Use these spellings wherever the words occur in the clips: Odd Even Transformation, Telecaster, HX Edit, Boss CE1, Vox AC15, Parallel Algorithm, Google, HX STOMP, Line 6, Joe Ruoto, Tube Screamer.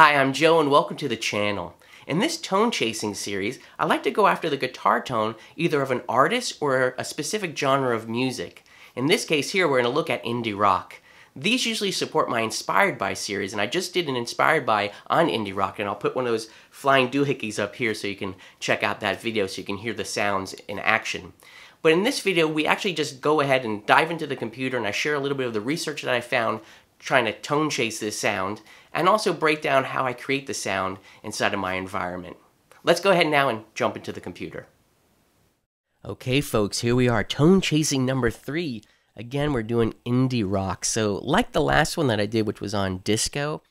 Hi, I'm Joe and welcome to the channel. In this tone chasing series, I like to go after the guitar tone either of an artist or a specific genre of music. In this case here, we're going to look at indie rock. These usually support my Inspired By series, and I just did an Inspired By on indie rock, and I'll put one of those flying doohickeys up here so you can check out that video so you can hear the sounds in action. But in this video, we actually just go ahead and dive into the computer, and I share a little bit of the research that I found trying to tone chase this sound, and also break down how I create the sound inside of my environment. Let's go ahead now and jump into the computer. Okay folks, here we are, tone chasing number 3. Again, we're doing indie rock. So like the last one that I did, which was on disco,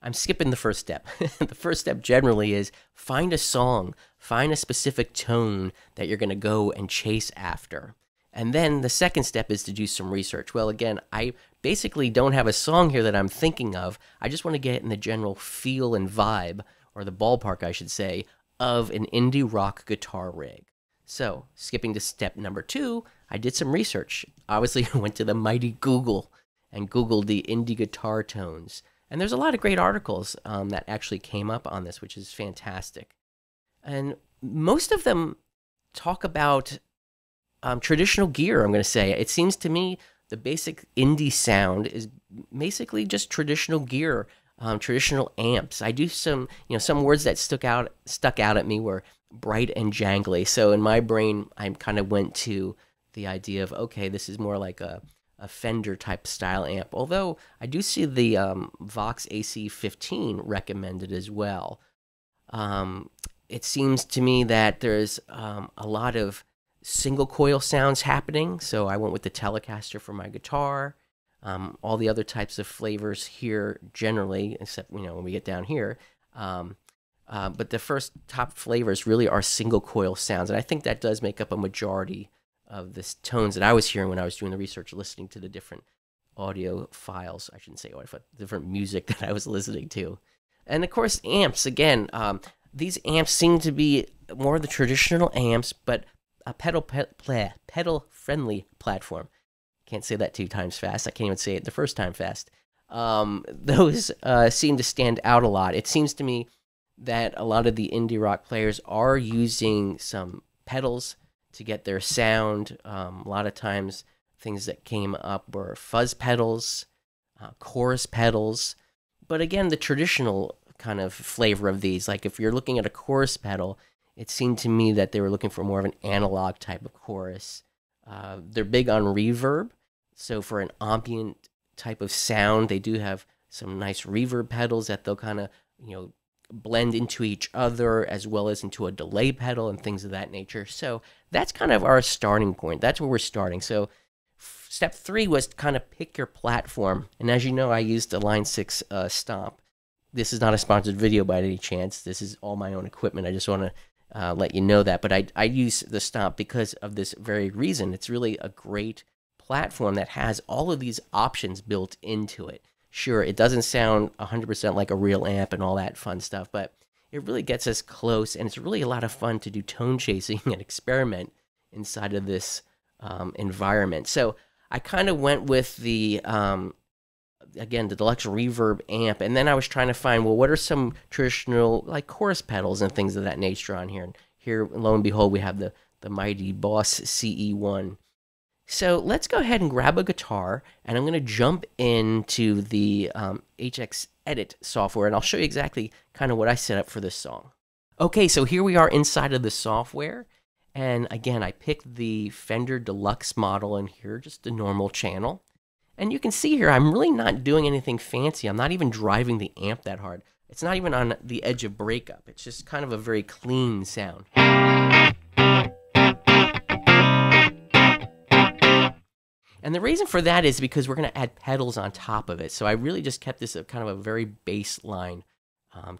I'm skipping the first step. The first step generally is find a song, find a specific tone that you're gonna go and chase after. And then the second step is to do some research. Well, again, I basically don't have a song here that I'm thinking of. I just want to get in the general feel and vibe, or the ballpark, I should say, of an indie rock guitar rig. So, skipping to step number 2, I did some research. Obviously, I went to the mighty Google and Googled the indie guitar tones. And there's a lot of great articles that actually came up on this, which is fantastic. And most of them talk about traditional gear, I'm going to say. It seems to me the basic indie sound is basically just traditional gear, traditional amps. I do some, some words that stuck out at me were bright and jangly. So in my brain, I kind of went to the idea of, okay, this is more like a Fender type style amp. Although I do see the Vox AC15 recommended as well. It seems to me that there's a lot of single coil sounds happening, so I went with the Telecaster for my guitar. All the other types of flavors here generally, except when we get down here, but the first top flavors really are single coil sounds, and I think that does make up a majority of the tones that I was hearing when I was doing the research, listening to the different audio files. I shouldn't say audio, different music that I was listening to. And of course amps, again, these amps seem to be more of the traditional amps, but a pedal-friendly platform. Can't say that 2 times fast. I can't even say it the first time fast. Those seem to stand out a lot. It seems to me that a lot of the indie rock players are using some pedals to get their sound. A lot of times things that came up were fuzz pedals, chorus pedals, but again, the traditional kind of flavor of these. Like if you're looking at a chorus pedal, it seemed to me that they were looking for more of an analog type of chorus. They're big on reverb, so for an ambient type of sound, they do have some nice reverb pedals that they'll kind of, blend into each other as well as into a delay pedal and things of that nature. So that's kind of our starting point. That's where we're starting. So step 3 was to kind of pick your platform. And as you know, I used a Line 6 Stomp. This is not a sponsored video by any chance. This is all my own equipment. I just want to let you know that, but I use the Stomp because of this very reason. It's really a great platform that has all of these options built into it. Sure, it doesn't sound 100% like a real amp and all that fun stuff, but it really gets us close, and it's really a lot of fun to do tone chasing and experiment inside of this environment. So I kind of went with the again, the Deluxe Reverb amp, and then I was trying to find, well, what are some traditional, like, chorus pedals and things of that nature on here? And here, lo and behold, we have the mighty Boss CE1. So let's go ahead and grab a guitar, and I'm going to jump into the HX Edit software, and I'll show you exactly kind of what I set up for this song. Okay, so here we are inside of the software, and again, I picked the Fender Deluxe model in here, just the normal channel. And you can see here, I'm really not doing anything fancy. I'm not even driving the amp that hard. It's not even on the edge of breakup. It's just kind of a very clean sound. And the reason for that is because we're going to add pedals on top of it. So I really just kept this kind of a very baseline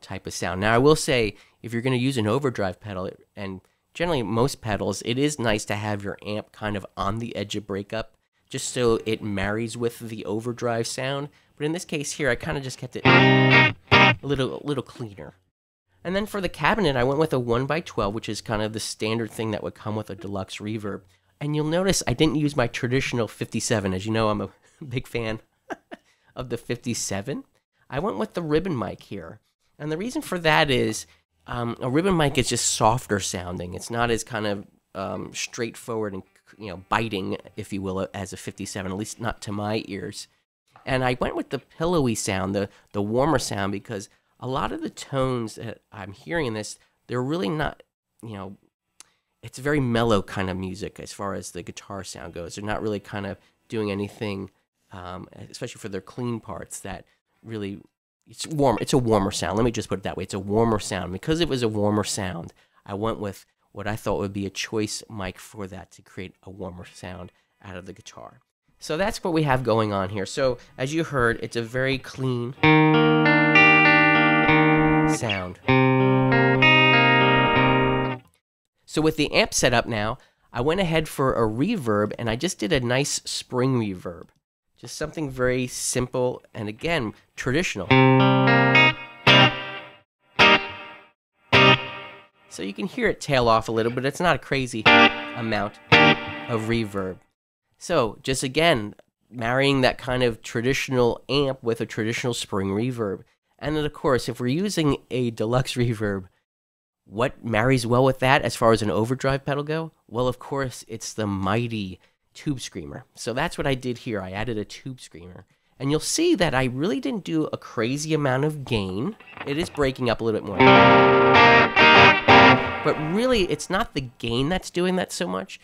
type of sound. Now I will say, if you're going to use an overdrive pedal, and generally most pedals, it is nice to have your amp kind of on the edge of breakup, just so it marries with the overdrive sound. But in this case here, I kind of just kept it a little cleaner. And then for the cabinet, I went with a 1x12, which is kind of the standard thing that would come with a Deluxe Reverb. And you'll notice I didn't use my traditional 57. As you know, I'm a big fan of the 57. I went with the ribbon mic here. And the reason for that is a ribbon mic is just softer sounding. It's not as kind of straightforward and, you know, biting, if you will, as a 57, at least not to my ears. And I went with the pillowy sound, the warmer sound, because a lot of the tones that I'm hearing in this, they're really not, you know, it's very mellow kind of music as far as the guitar sound goes. They're not really kind of doing anything, especially for their clean parts, that really, it's warm. It's a warmer sound. Let me just put it that way. It's a warmer sound. Because it was a warmer sound, I went with what I thought would be a choice mic for that to create a warmer sound out of the guitar. So that's what we have going on here. So as you heard, it's a very clean sound. So with the amp setup now, I went ahead for a reverb, and I just did a nice spring reverb. Just something very simple and, again, traditional. So you can hear it tail off a little, but it's not a crazy amount of reverb. So just, again, marrying that kind of traditional amp with a traditional spring reverb. And then, of course, if we're using a deluxe reverb, what marries well with that as far as an overdrive pedal go? Well, of course, it's the mighty Tube Screamer. So that's what I did here. I added a Tube Screamer. And you'll see that I really didn't do a crazy amount of gain. It is breaking up a little bit more. But really, it's not the gain that's doing that so much.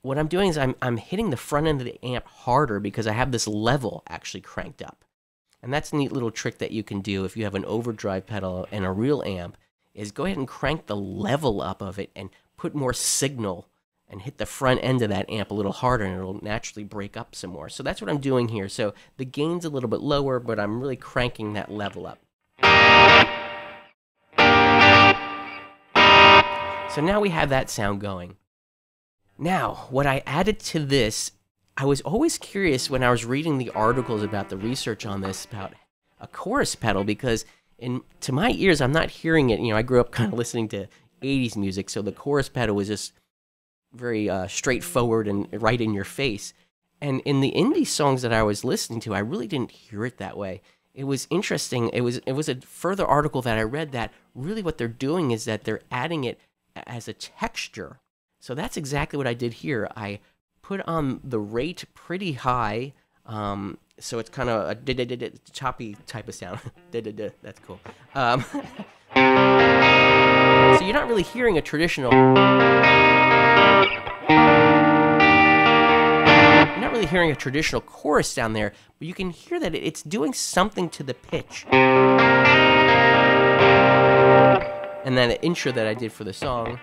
What I'm doing is I'm hitting the front end of the amp harder because I have this level actually cranked up. And that's a neat little trick that you can do if you have an overdrive pedal and a real amp, is go ahead and crank the level up of it and put more signal and hit the front end of that amp a little harder, and it'll naturally break up some more. So that's what I'm doing here. So the gain's a little bit lower, but I'm really cranking that level up. So now we have that sound going. Now, what I added to this, I was always curious when I was reading the articles about the research on this, about a chorus pedal, because to my ears, I'm not hearing it. You know, I grew up kind of listening to 80s music, so the chorus pedal was just very straightforward and right in your face. And in the indie songs that I was listening to, I really didn't hear it that way. It was interesting. It was a further article that I read that really what they're doing is that they're adding it as a texture. So that's exactly what I did here. I put on the rate pretty high, so it's kind of a choppy type of sound. That's cool. So you're not really hearing a traditional. You're not really hearing a traditional chorus down there, but you can hear that it's doing something to the pitch. And then an intro that I did for the song.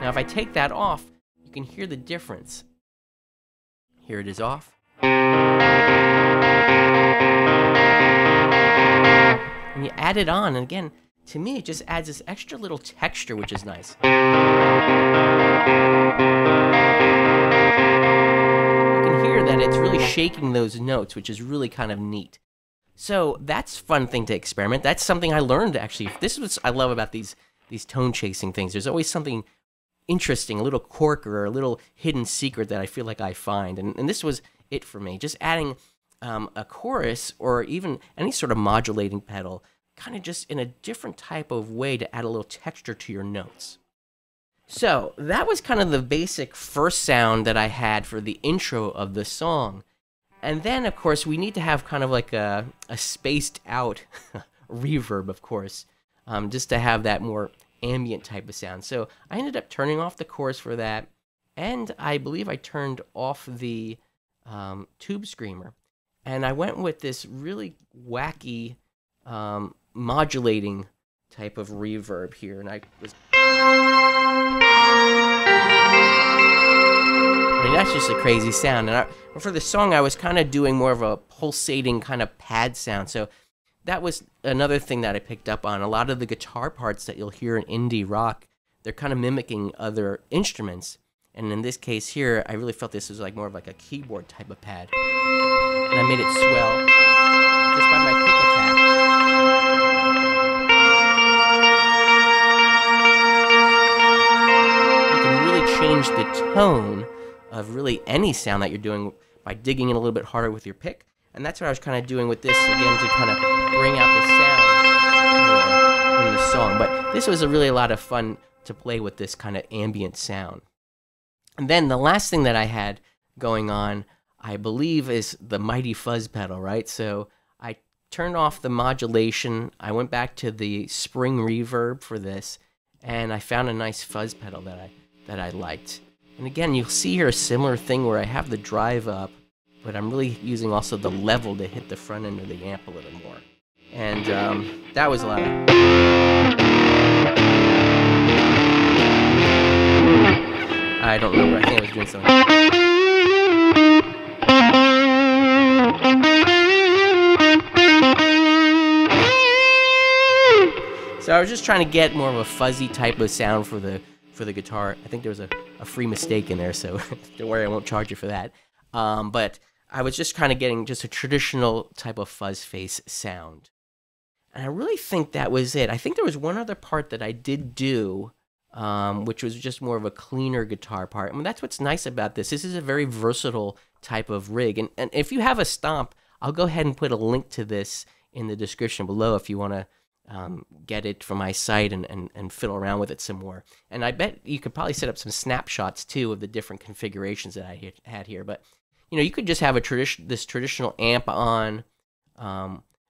Now if I take that off, you can hear the difference. Here it is off. And you add it on, and again, to me it just adds this extra little texture, which is nice. You can hear that it's really shaking those notes, which is really kind of neat. So that's a fun thing to experiment. That's something I learned, actually. This is what I love about these tone-chasing things. There's always something interesting, a little quirk or a little hidden secret that I feel like I find. And this was it for me. Just adding a chorus or even any sort of modulating pedal, kind of just in a different type of way to add a little texture to your notes. So that was kind of the basic first sound that I had for the intro of the song. And then, of course, we need to have kind of like a spaced-out reverb, of course, just to have that more ambient type of sound. So I ended up turning off the chorus for that, and I believe I turned off the Tube Screamer. And I went with this really wacky modulating type of reverb here, and I was... I mean, that's just a crazy sound, and for the song I was kind of doing more of a pulsating kind of pad sound, so that was another thing that I picked up on. A lot of the guitar parts that you'll hear in indie rock, they're kind of mimicking other instruments, and in this case here, I really felt this was like more of like a keyboard type of pad, and I made it swell just by my pick attack. You can really change the tone of really any sound that you're doing by digging in a little bit harder with your pick. And that's what I was kind of doing with this, again, to kind of bring out the sound more in the song. But this was really a lot of fun to play with this kind of ambient sound. And then the last thing that I had going on, I believe, is the Mighty Fuzz pedal, right? So I turned off the modulation. I went back to the spring reverb for this, and I found a nice fuzz pedal that I liked. And again, you'll see here a similar thing where I have the drive up, but I'm really using also the level to hit the front end of the amp a little more. And that was a lot of... I don't remember, I think I was doing something. So I was just trying to get more of a fuzzy type of sound for the guitar. I think there was a free mistake in there, so don't worry, I won't charge you for that. But I was just kind of getting just a traditional type of fuzz face sound. And I really think that was it. I think there was one other part that I did do, which was just more of a cleaner guitar part. I mean, that's what's nice about this. This is a very versatile type of rig. And if you have a stomp, I'll go ahead and put a link to this in the description below if you want to get it from my site and fiddle around with it some more. And I bet you could probably set up some snapshots, too, of the different configurations that I had here. But, you know, you could just have a traditional amp on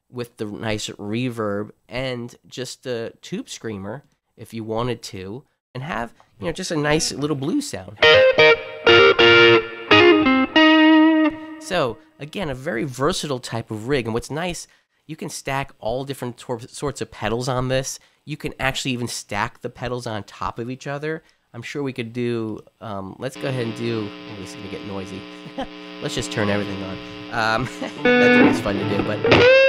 with the nice reverb and just a Tube Screamer if you wanted to, and have, you know, just a nice little blues sound. So again, a very versatile type of rig. And what's nice, you can stack all different sorts of pedals on this. You can actually even stack the pedals on top of each other. I'm sure we could do, let's go ahead and do, oh, this is gonna get noisy. Let's just turn everything on. That's always fun to do, but.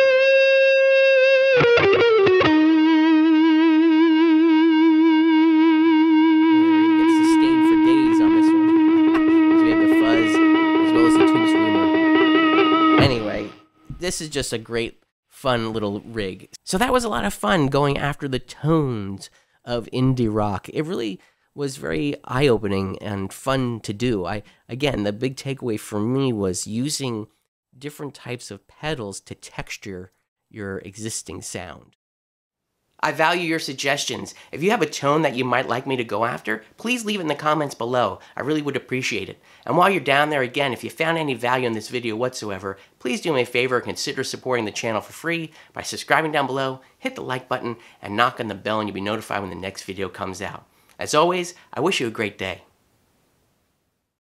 This is just a great, fun little rig. So that was a lot of fun going after the tones of indie rock. It really was very eye-opening and fun to do. Again, the big takeaway for me was using different types of pedals to texture your existing sound. I value your suggestions. If you have a tone that you might like me to go after, please leave it in the comments below. I really would appreciate it. And while you're down there, again, if you found any value in this video whatsoever, please do me a favor and consider supporting the channel for free by subscribing down below, hit the like button, and knock on the bell, and you'll be notified when the next video comes out. As always, I wish you a great day.